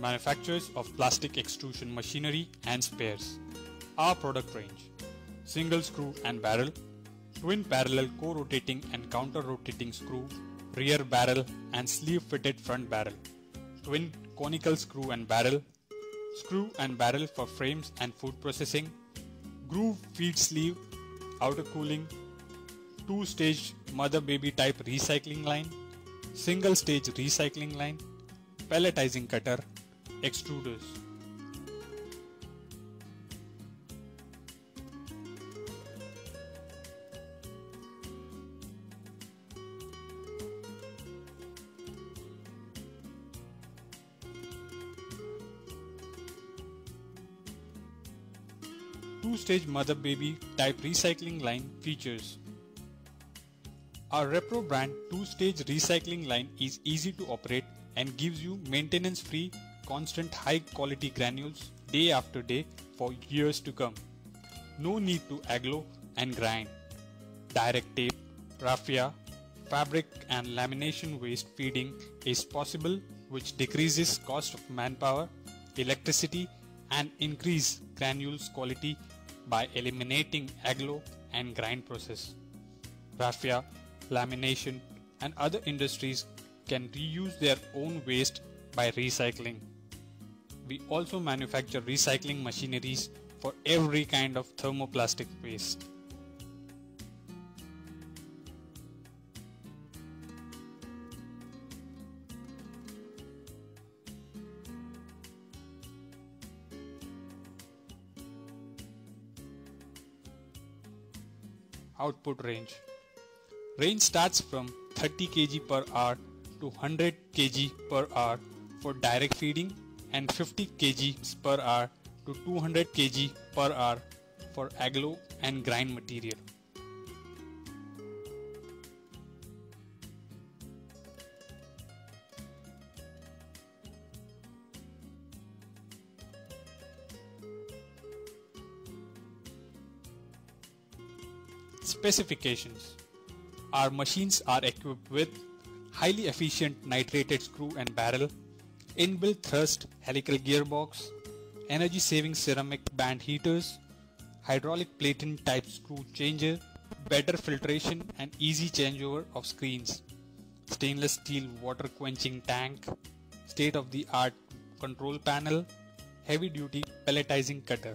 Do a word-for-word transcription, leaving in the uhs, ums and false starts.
manufacturers of plastic extrusion machinery and spares. Our product range: single screw and barrel, twin parallel co-rotating and counter-rotating screw, rear barrel and sleeve-fitted front barrel, twin conical screw and barrel, screw and barrel for frames and food processing, groove feed sleeve, outer cooling, two-stage mother-baby type recycling line, single-stage recycling line, pelletizing cutter, extruders. Two-stage mother-baby type recycling line features. Our Repro brand two-stage recycling line is easy to operate and gives you maintenance-free, constant high-quality granules day after day for years to come. No need to agglo and grind. Direct tape, raffia, fabric and lamination waste feeding is possible, which decreases cost of manpower, electricity and increase granules quality by eliminating agglo and grind process. Raffia, lamination and other industries can reuse their own waste by recycling. We also manufacture recycling machineries for every kind of thermoplastic waste. Output range. Range starts from thirty kilograms per hour to one hundred kilograms per hour for direct feeding and fifty kilograms per hour to two hundred kilograms per hour for agglo and grind material. Specifications. Our machines are equipped with highly efficient nitrated screw and barrel, inbuilt thrust helical gearbox, energy saving ceramic band heaters, hydraulic platen type screw changer, better filtration and easy changeover of screens, stainless steel water quenching tank, state of the art control panel, heavy duty pelletizing cutter.